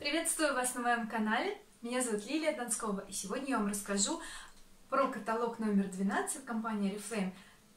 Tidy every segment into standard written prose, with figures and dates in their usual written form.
Приветствую вас на моем канале, меня зовут Лилия Донскова, и сегодня я вам расскажу про каталог номер 12 компании Oriflame,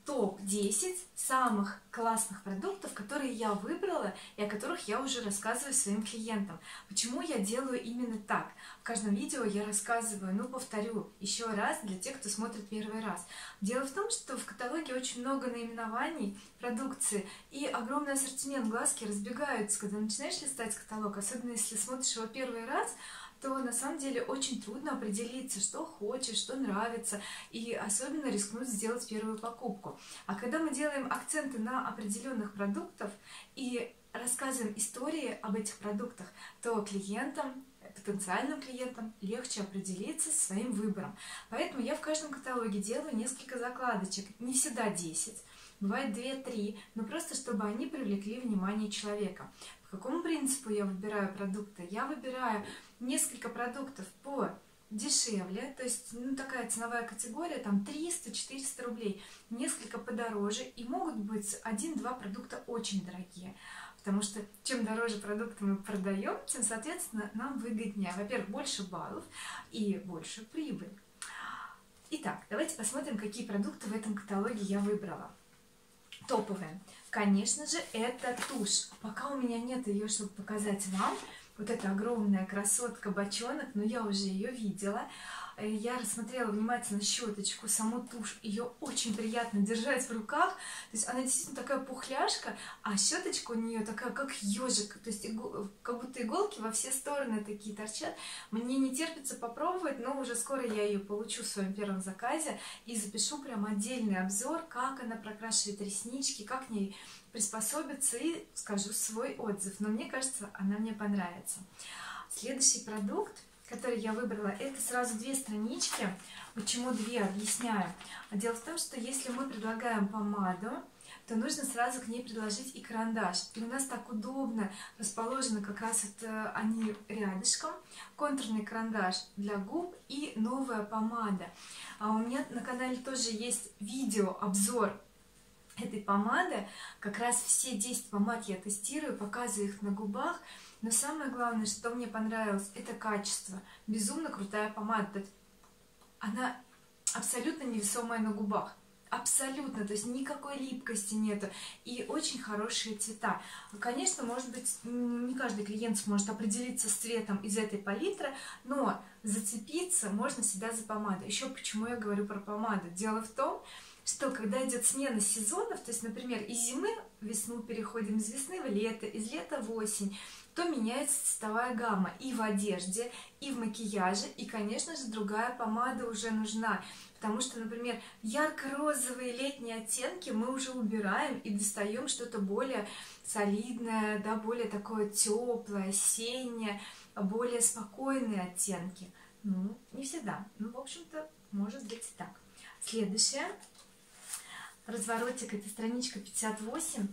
топ-10 самых классных продуктов, которые я выбрала и о которых я уже рассказываю своим клиентам. Почему я делаю именно так? В каждом видео я рассказываю, но повторю еще раз для тех, кто смотрит первый раз. Дело в том, что в каталоге очень много наименований продукции и огромный ассортимент, глазки разбегаются, когда начинаешь листать каталог, особенно если смотришь его первый раз, то на самом деле очень трудно определиться, что хочешь, что нравится, и особенно рискнуть сделать первую покупку. А когда мы делаем акценты на определенных продуктах и рассказываем истории об этих продуктах, то клиентам, потенциальным клиентам легче определиться со своим выбором. Поэтому я в каждом каталоге делаю несколько закладочек, не всегда 10, бывает 2-3, но просто чтобы они привлекли внимание человека. По какому принципу я выбираю продукты? Я выбираю несколько продуктов подешевле, то есть такая ценовая категория, там 300-400 рублей, несколько подороже, и могут быть 1-2 продукта очень дорогие. Потому что чем дороже продукты мы продаем, тем, соответственно, нам выгоднее. Во-первых, больше баллов и больше прибыль. Итак, давайте посмотрим, какие продукты в этом каталоге я выбрала. Топовые. Конечно же, это тушь. Пока у меня нет ее, чтобы показать вам. Вот эта огромная красотка бочонок, но я уже ее видела. Я рассмотрела внимательно щеточку, саму тушь. Ее очень приятно держать в руках. То есть она действительно такая пухляшка, а щеточка у нее такая, как ежик. То есть как будто иголки во все стороны такие торчат. Мне не терпится попробовать, но уже скоро я ее получу в своем первом заказе. И запишу прям отдельный обзор, как она прокрашивает реснички, как к ней приспособиться, и скажу свой отзыв. Но мне кажется, она мне понравится. Следующий продукт, который я выбрала, это сразу 2 странички. Почему 2? Объясняю. Дело в том, что если мы предлагаем помаду, то нужно сразу к ней предложить и карандаш. И у нас так удобно расположены как раз вот они рядышком. Контурный карандаш для губ и новая помада. А у меня на канале тоже есть видеообзор этой помады. Как раз все 10 помад я тестирую, показываю их на губах. Но самое главное, что мне понравилось, это качество. Безумно крутая помада. Она абсолютно невесомая на губах. Абсолютно. То есть никакой липкости нету. И очень хорошие цвета. Конечно, может быть, не каждый клиент сможет определиться с цветом из этой палитры, но зацепиться можно всегда за помаду. Еще почему я говорю про помаду. Дело в том, что когда идет смена сезонов, то есть, например, из зимы в весну переходим, из весны в лето, из лета в осень, то меняется цветовая гамма и в одежде, и в макияже, и, конечно же, другая помада уже нужна. Потому что, например, ярко-розовые летние оттенки мы уже убираем и достаем что-то более солидное, да, более такое теплое, осеннее, более спокойные оттенки. Ну, не всегда. Ну, в общем-то, может быть и так. Следующее. Разворотик, это страничка 58.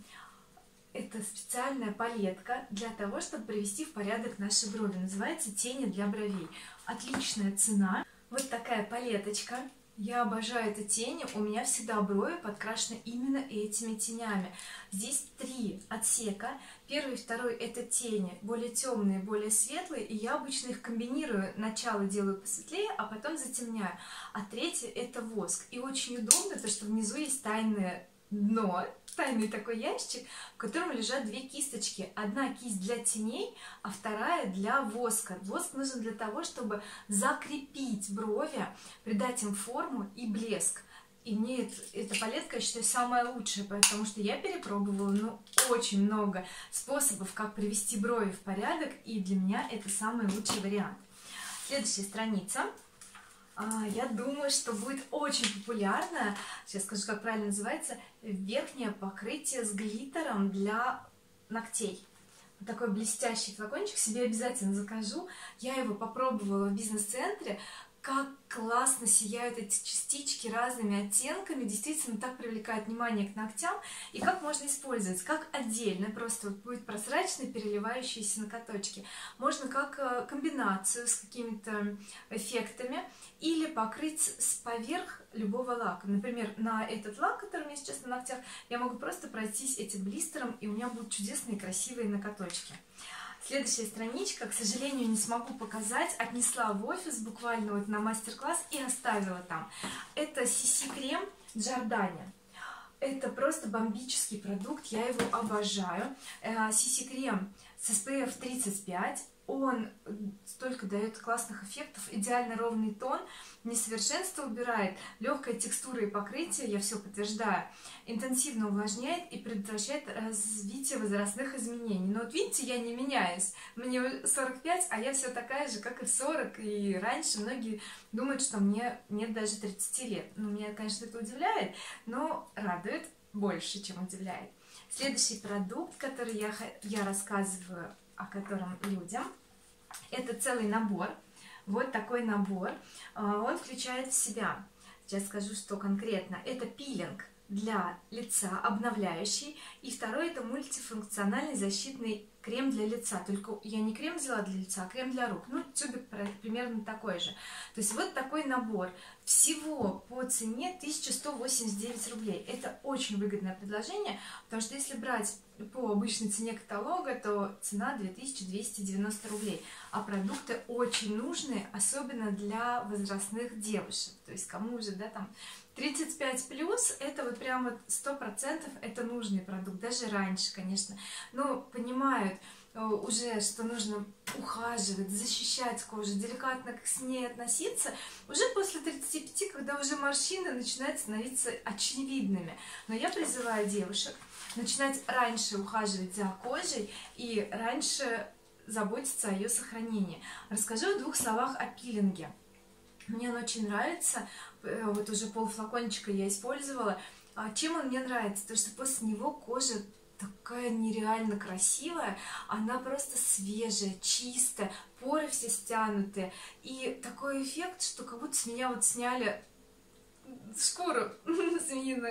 Это специальная палетка для того, чтобы привести в порядок наши брови. Называется «Тени для бровей». Отличная цена. Вот такая палеточка. Я обожаю эти тени. У меня всегда брови подкрашены именно этими тенями. Здесь 3 отсека. Первый и второй — это тени. Более темные, более светлые. И я обычно их комбинирую. Начало делаю посветлее, а потом затемняю. А третий — это воск. И очень удобно, то что внизу есть тайное дно. Тайный такой ящик, в котором лежат 2 кисточки. Одна кисть для теней, а вторая для воска. Воск нужен для того, чтобы закрепить брови, придать им форму и блеск. И мне эта палетка, я считаю, самая лучшая, потому что я перепробовала, ну, очень много способов, как привести брови в порядок, и для меня это самый лучший вариант. Следующая страница. Я думаю, что будет очень популярно, сейчас скажу, как правильно называется, верхнее покрытие с глиттером для ногтей. Вот такой блестящий флакончик себе обязательно закажу. Я его попробовала в бизнес-центре. Как классно сияют эти частички разными оттенками, действительно так привлекает внимание к ногтям. И как можно использовать? Как отдельно, просто вот будет прозрачно переливающиеся ноготочки. Можно как комбинацию с какими-то эффектами или покрыть поверх любого лака. Например, на этот лак, который у меня сейчас на ногтях, я могу просто пройтись этим блистером, и у меня будут чудесные красивые ноготочки. Следующая страничка, к сожалению, не смогу показать. Отнесла в офис буквально вот на мастер-класс и оставила там. Это CC-крем Giordani. Это просто бомбический продукт, я его обожаю. CC-крем с SPF 35. Он столько дает классных эффектов, идеально ровный тон, несовершенство убирает, легкая текстура и покрытие, я все подтверждаю, интенсивно увлажняет и предотвращает развитие возрастных изменений. Но вот видите, я не меняюсь, мне 45, а я все такая же, как и в 40, и раньше многие думают, что мне нет даже 30 лет. Ну, меня, конечно, это удивляет, но радует больше, чем удивляет. Следующий продукт, который я рассказываю, о котором людям. Это целый набор, вот такой набор, он включает в себя, сейчас скажу, что конкретно, это пилинг для лица, обновляющий, и второй это мультифункциональный защитный крем для лица, только я не крем взяла для лица, а крем для рук, ну тюбик примерно такой же, то есть вот такой набор, всего по цене 1189 рублей, это очень выгодное предложение, потому что если брать по обычной цене каталога, то цена 2290 рублей. А продукты очень нужны, особенно для возрастных девушек. То есть кому уже, да, там 35+, это вот прямо 100% это нужный продукт. Даже раньше, конечно. Но понимают уже, что нужно ухаживать, защищать кожу, деликатно с ней относиться. Уже после 35, когда уже морщины начинают становиться очевидными. Но я призываю девушек начинать раньше ухаживать за кожей и раньше заботиться о ее сохранении. Расскажу в двух словах о пилинге. Мне он очень нравится, вот уже полфлакончика я использовала. Чем он мне нравится? То, что после него кожа такая нереально красивая, она просто свежая, чистая, поры все стянутые. И такой эффект, что как будто с меня вот сняли шкуру,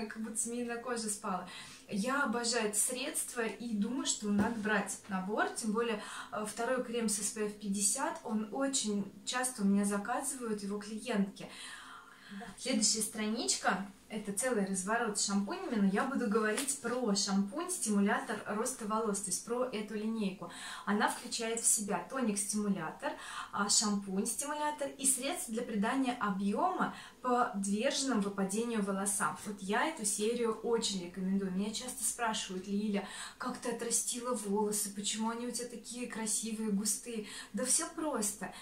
как будто змеиная кожа спала. Я обожаю это средство и думаю, что надо брать набор, тем более второй крем с SPF 50, он очень часто у меня заказывают его клиентки. Следующая страничка, это целый разворот с шампунями, но я буду говорить про шампунь-стимулятор роста волос, то есть про эту линейку. Она включает в себя тоник-стимулятор, шампунь-стимулятор и средства для придания объема подверженным выпадению волосам. Вот я эту серию очень рекомендую. Меня часто спрашивают: Лиля, как ты отрастила волосы, почему они у тебя такие красивые, густые? Да все просто.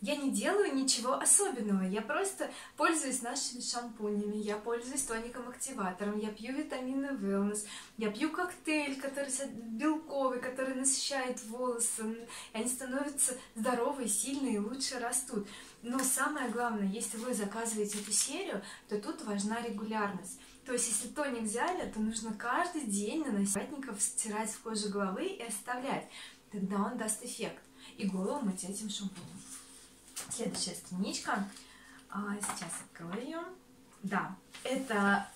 Я не делаю ничего особенного, я просто пользуюсь нашими шампунями, я пользуюсь тоником-активатором, я пью витамины Wellness, я пью коктейль, который белковый, который насыщает волосы, и они становятся здоровые, сильные и лучше растут. Но самое главное, если вы заказываете эту серию, то тут важна регулярность. То есть, если тоник взяли, то нужно каждый день наносить, стирать в кожу головы и оставлять. Тогда он даст эффект. И голову мыть этим шампунем. Следующая страничка. Сейчас открою ее. Да, это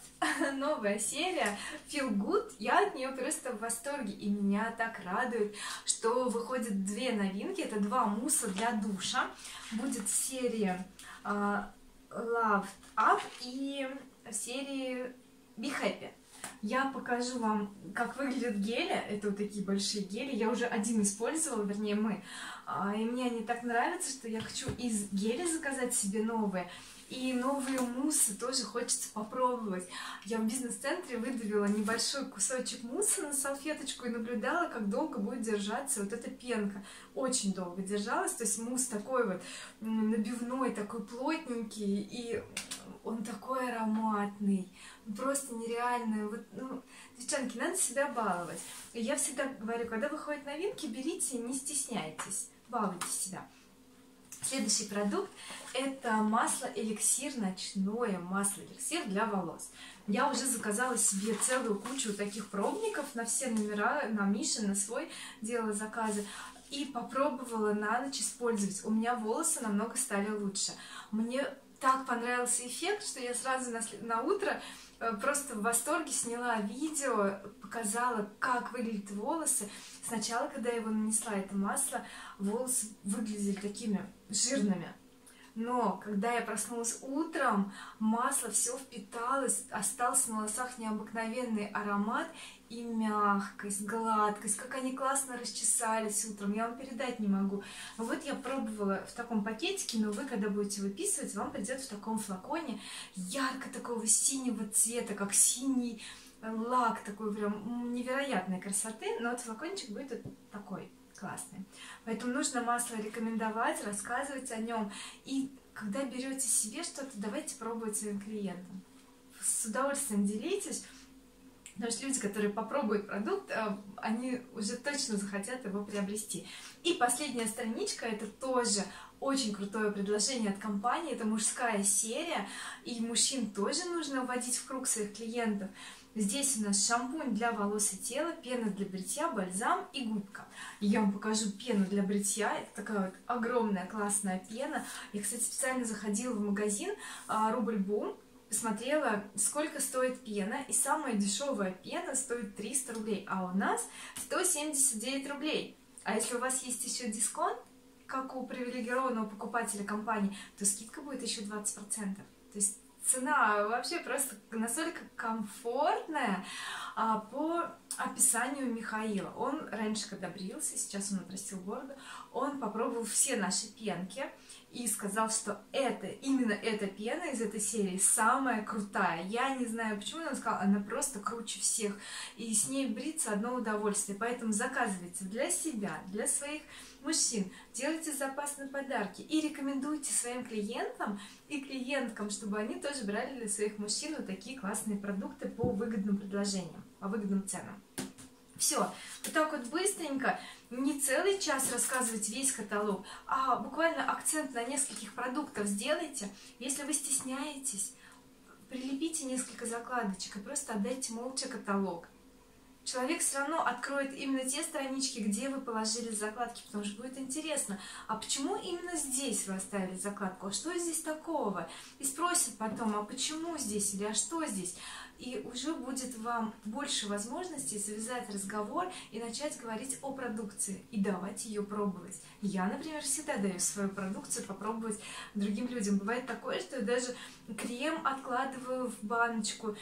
новая серия Feel Good. Я от нее просто в восторге. И меня так радует, что выходят две новинки. Это два мусса для душа. Будет серия Love Up и серии Be Happy. Я покажу вам, как выглядят гели. Это вот такие большие гели. Я уже один использовала, вернее мы. И мне они так нравятся, что я хочу из геля заказать себе новые. И новые муссы тоже хочется попробовать. Я в бизнес-центре выдавила небольшой кусочек мусса на салфеточку и наблюдала, как долго будет держаться вот эта пенка. Очень долго держалась. То есть мусс такой вот набивной, такой плотненький. И он такой ароматный. Просто нереальный. Вот, ну, девчонки, надо себя баловать. И я всегда говорю, когда выходят новинки, берите, не стесняйтесь. Балуйте себя. Следующий продукт – это масло-эликсир, ночное масло-эликсир для волос. Я уже заказала себе целую кучу таких пробников на все номера, на Мише, на свой, делала заказы. И попробовала на ночь использовать. У меня волосы намного стали лучше. Мне так понравился эффект, что я сразу на утро просто в восторге сняла видео, показала, как выглядят волосы. Сначала, когда я его нанесла, это масло, волосы выглядели такими жирными. Но когда я проснулась утром, масло все впиталось, остался в волосах необыкновенный аромат и мягкость, гладкость, как они классно расчесались утром, я вам передать не могу. Вот я пробовала в таком пакетике, но вы, когда будете выписывать, вам придет в таком флаконе ярко такого синего цвета, как синий лак, такой прям невероятной красоты, но вот флакончик будет вот такой классный. Поэтому нужно масло рекомендовать, рассказывать о нем. И когда берете себе что-то, давайте пробовать своим клиентам. С удовольствием делитесь, потому что люди, которые попробуют продукт, они уже точно захотят его приобрести. И последняя страничка, это тоже очень крутое предложение от компании, это мужская серия, и мужчин тоже нужно вводить в круг своих клиентов. Здесь у нас шампунь для волос и тела, пена для бритья, бальзам и губка. Я вам покажу пену для бритья. Это такая вот огромная классная пена. Я, кстати, специально заходила в магазин Рубль.Бум, посмотрела, сколько стоит пена. И самая дешевая пена стоит 300 рублей, а у нас 179 рублей. А если у вас есть еще дисконт, как у привилегированного покупателя компании, то скидка будет еще 20%. То есть цена вообще просто настолько комфортная по описанию Михаила. Он раньше, когда брился, сейчас он отрастил бороду, он попробовал все наши пенки и сказал, что это, именно эта пена из этой серии самая крутая. Я не знаю почему, но он сказал, она просто круче всех. И с ней бриться одно удовольствие. Поэтому заказывайте для себя, для своих мужчин, делайте запас на подарки и рекомендуйте своим клиентам и клиенткам, чтобы они тоже брали для своих мужчин вот такие классные продукты по выгодным предложениям, по выгодным ценам. Все, вот так вот быстренько, не целый час рассказывать весь каталог, а буквально акцент на нескольких продуктах сделайте. Если вы стесняетесь, прилепите несколько закладочек и просто отдайте молча каталог. Человек все равно откроет именно те странички, где вы положили закладки, потому что будет интересно, а почему именно здесь вы оставили закладку, а что здесь такого? И спросят потом, а почему здесь или а что здесь? И уже будет вам больше возможностей завязать разговор и начать говорить о продукции и давать ее пробовать. Я, например, всегда даю свою продукцию попробовать другим людям. Бывает такое, что я даже крем откладываю в баночку,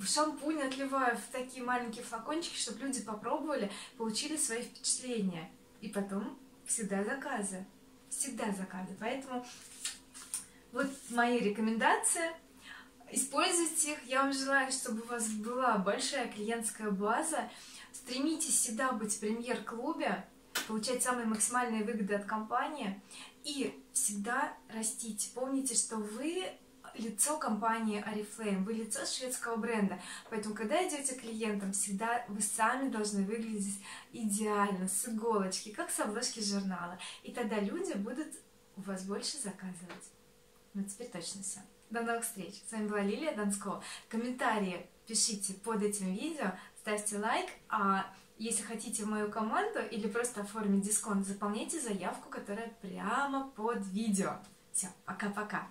шампунь отливаю в такие маленькие флакончики, чтобы люди попробовали, получили свои впечатления. И потом всегда заказы. Всегда заказы. Поэтому вот мои рекомендации. Используйте их. Я вам желаю, чтобы у вас была большая клиентская база. Стремитесь всегда быть в премьер-клубе, получать самые максимальные выгоды от компании и всегда растите. Помните, что вы лицо компании Oriflame, вы лицо шведского бренда. Поэтому, когда идете к клиентам, всегда вы сами должны выглядеть идеально, с иголочки, как с обложки журнала. И тогда люди будут у вас больше заказывать. Ну, теперь точно все. До новых встреч! С вами была Лилия Донскова. Комментарии пишите под этим видео, ставьте лайк, а если хотите в мою команду или просто оформить дисконт, заполняйте заявку, которая прямо под видео. Все, пока-пока!